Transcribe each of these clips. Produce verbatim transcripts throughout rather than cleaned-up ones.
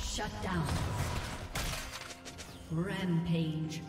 Shut down. Rampage.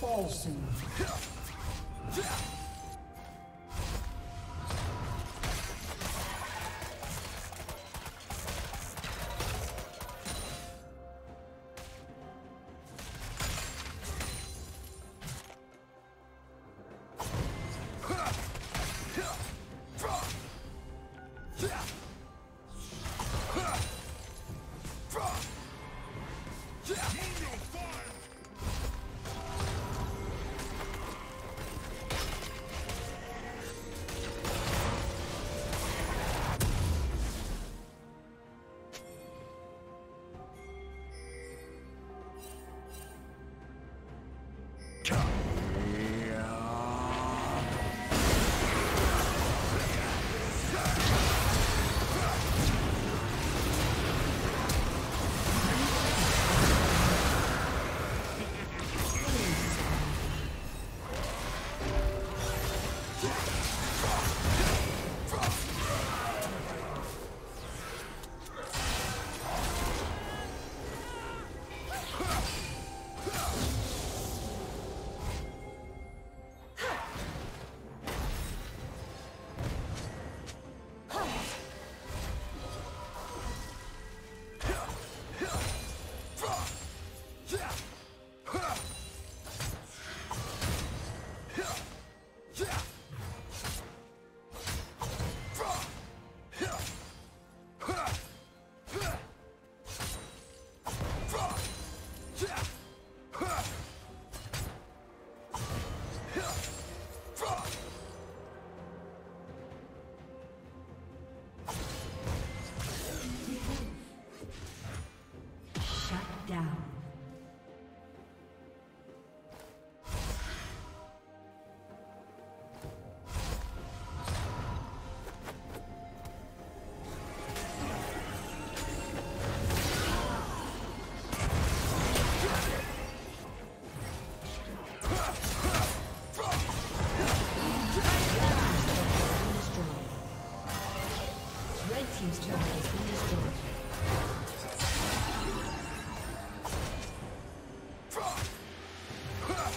Fall soon. down.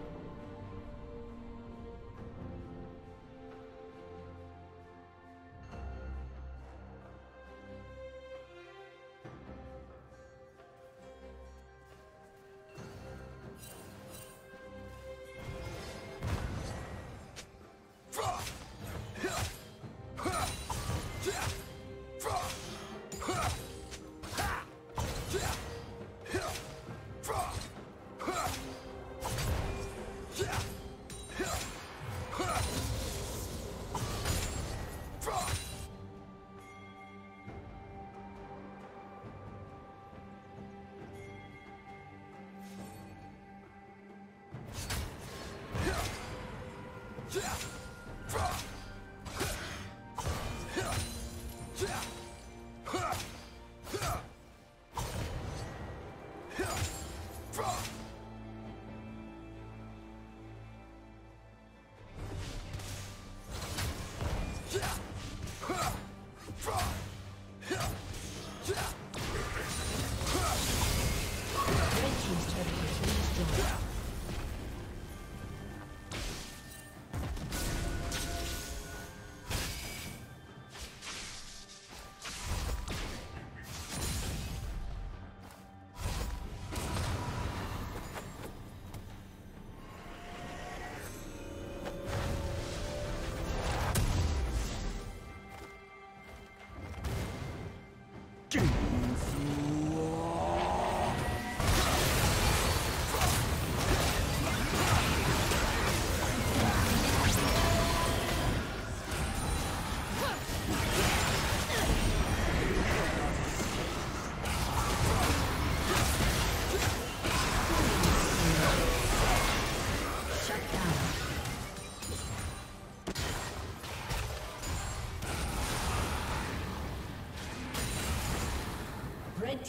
Red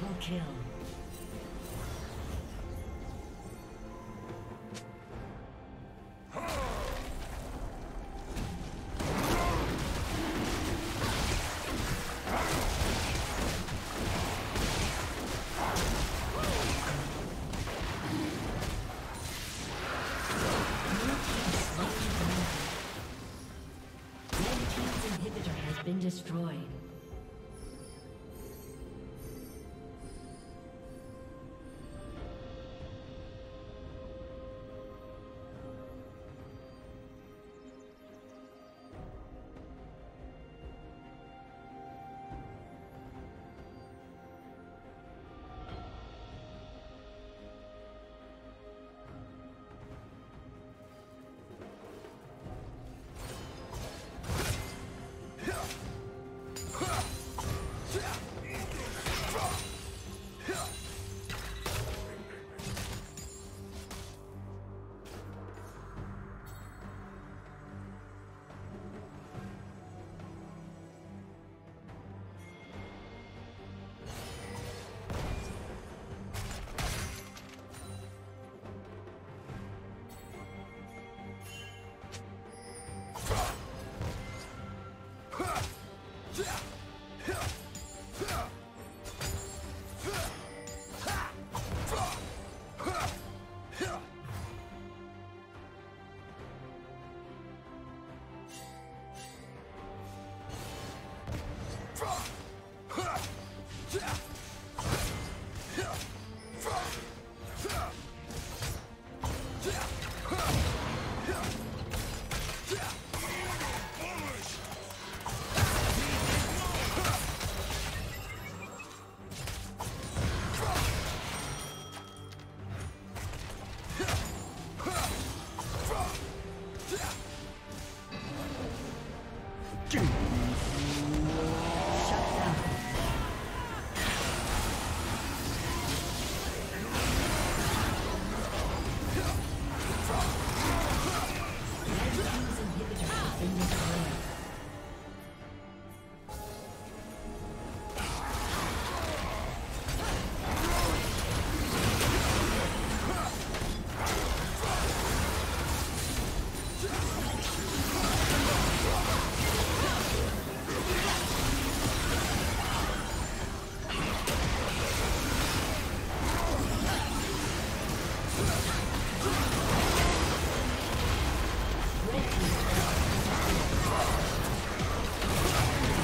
Double kill. Destroyed.